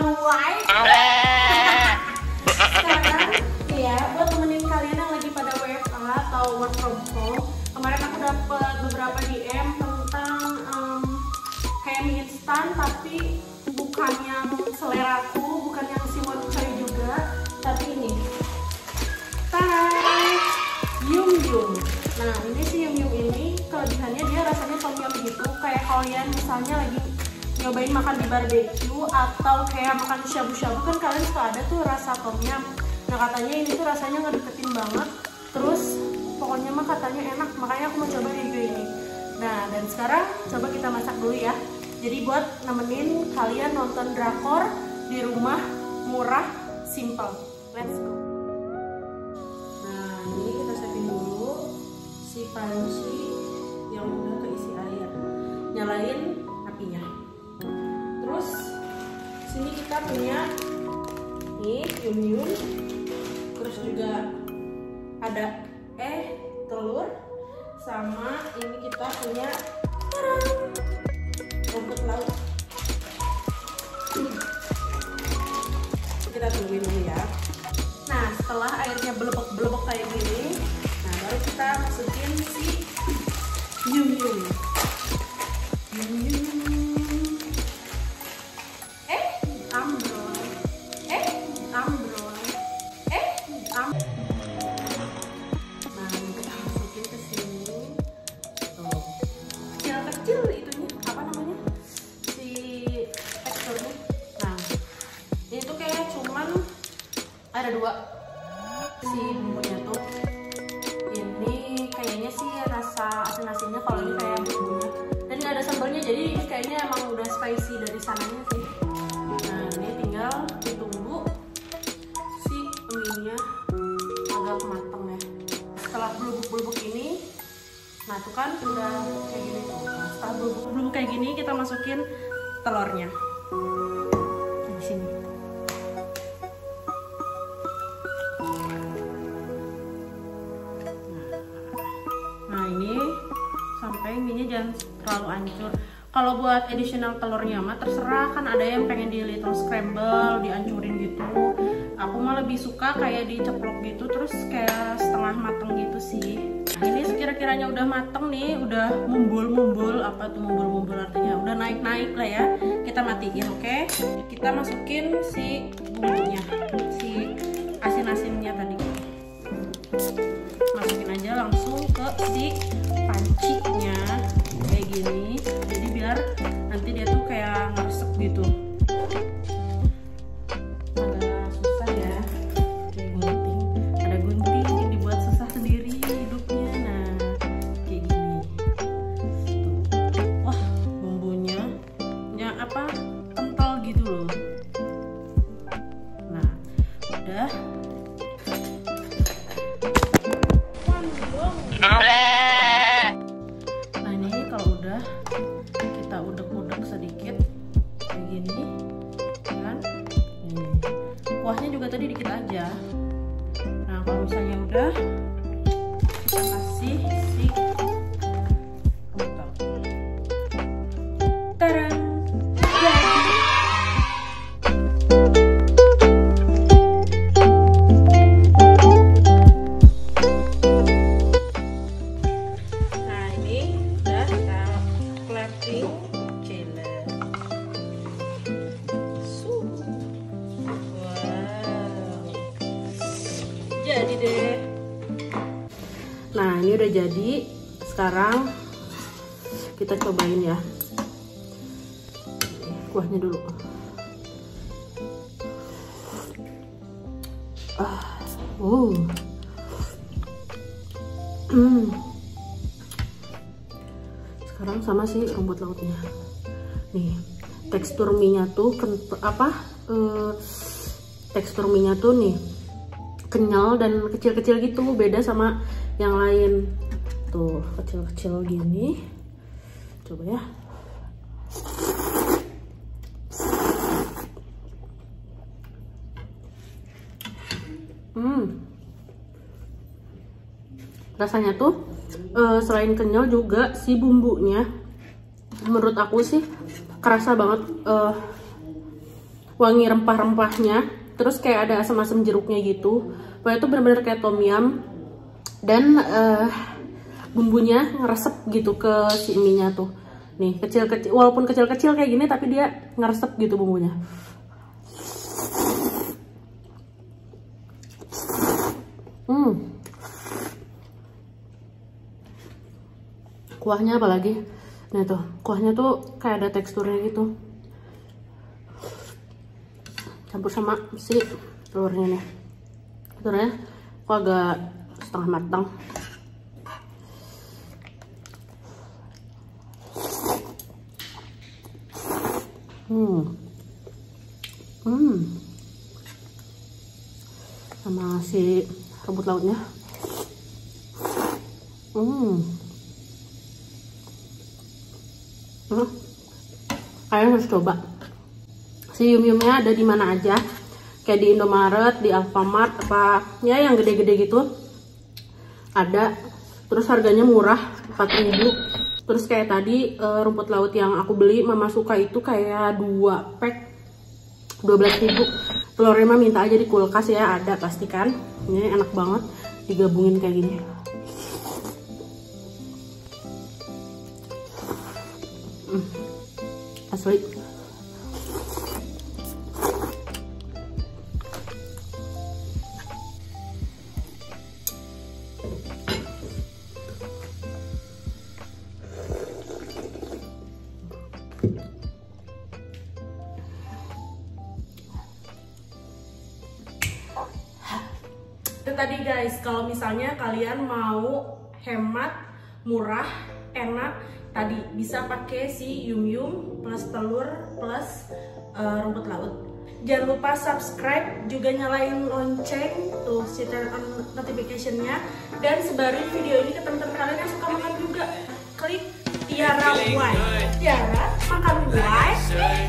TiaraWHY. Sekarang ya, buat temenin kalian yang lagi pada WFH atau work from home, kemarin aku dapat beberapa DM tentang kayak mie instan, tapi bukan yang seleraku, bukan yang siwon cari juga, tapi ini. Tadaaay, Yum Yum. Nah, ini si Yum Yum ini kelebihannya dia rasanya tom yum gitu, kayak kalian misalnya lagi nyobain makan di barbecue atau kayak makan shabu-shabu kan kalian suka ada tuh rasa tom yum. Nah, katanya ini tuh rasanya ngedeketin banget, terus pokoknya mah katanya enak, makanya aku mau coba review ini. Nah, dan sekarang coba kita masak dulu ya. Jadi buat nemenin kalian nonton drakor di rumah, murah, simple. Let's go. Nah, ini kita siapin dulu si panci yang udah keisi air. Nyalain apinya. Terus sini kita punya nih yum-yum. Terus juga ada telur, sama ini kita punya rumput laut. Kita tungguin dulu ya. Nah, setelah airnya belebek-belebek kayak gini, nah baru kita masukin si yum-yum. Ada dua si bumbunya tuh, ini kayaknya sih rasa asin-asinnya, kalau ini kayak bumbunya, dan nggak ada sambalnya, jadi ini kayaknya emang udah spicy dari sananya sih. Nah, ini tinggal ditunggu si mie-nya agak mateng ya. Setelah bulubuk-bulubuk ini, nah tuh kan udah kayak gini. Setelah bulubuk-bulubuk kayak gini, kita masukin telurnya di sini. Minyak jangan terlalu hancur. Kalau buat additional telurnya mah terserah, kan ada yang pengen di little scramble, dihancurin gitu. Aku mah lebih suka kayak diceplok gitu, terus kayak setengah mateng gitu sih. Ini sekira-kiranya udah mateng nih, udah mumbul-mumbul, apa tuh mumbul-mumbul artinya udah naik-naik lah ya. Kita matiin, oke? Kita masukin si bumbunya, si asin-asinnya tadi. Masukin aja langsung ke si panciknya kayak gini, jadi biar nanti dia tuh kayak ngeresep gitu. Agak susah ya, gunting, ada gunting dibuat susah sendiri hidupnya. Nah kayak gini tuh. Wah, bumbunya yang apa kental gitu loh. Nah udah. Kuahnya juga tadi dikit aja. Nah, kalau misalnya udah, kita kasih si rumput. Tarang. Nah, ini udah kita plating chiller. Jadi deh. Nah, ini udah jadi. Sekarang kita cobain ya. Kuahnya dulu. Sekarang sama sih rumput lautnya. Nih, tekstur mie-nya tuh tekstur mie-nya tuh nih kenyal dan kecil-kecil gitu, beda sama yang lain tuh kecil-kecil gini. Coba ya, rasanya tuh selain kenyal juga si bumbunya, menurut aku sih kerasa banget wangi rempah-rempahnya, terus kayak ada asam-asam jeruknya gitu. Pokoknya itu bener-bener kayak tom yum, dan bumbunya ngeresep gitu ke si mie-nya tuh. Nih, kecil-kecil, walaupun kecil-kecil kayak gini tapi dia ngeresep gitu bumbunya. Kuahnya apalagi, nah tuh kuahnya tuh kayak ada teksturnya gitu, campur sama si telurnya nih. Telurnya kok agak setengah matang. Sama si rumput lautnya. Kalian harus coba. Si yum-yumnya ada di mana aja, kayak di Indomaret, di Alfamart, apa ya yang gede-gede gitu ada. Terus harganya murah, 4.000. Terus kayak tadi rumput laut yang aku beli Mama suka itu kayak 2 pack 12.000. Telurnya mah minta aja di kulkas ya, ada pastikan. Ini enak banget digabungin kayak gini. Asli. Itu tadi guys, kalau misalnya kalian mau hemat, murah, enak, tadi bisa pakai si Yum Yum plus telur plus rumput laut. Jangan lupa subscribe, juga nyalain lonceng tuh si turn on notification-nya, dan sebarin video ini ke teman-teman kalian yang suka makan juga. Klik Tiara Why. Tiara makan Why.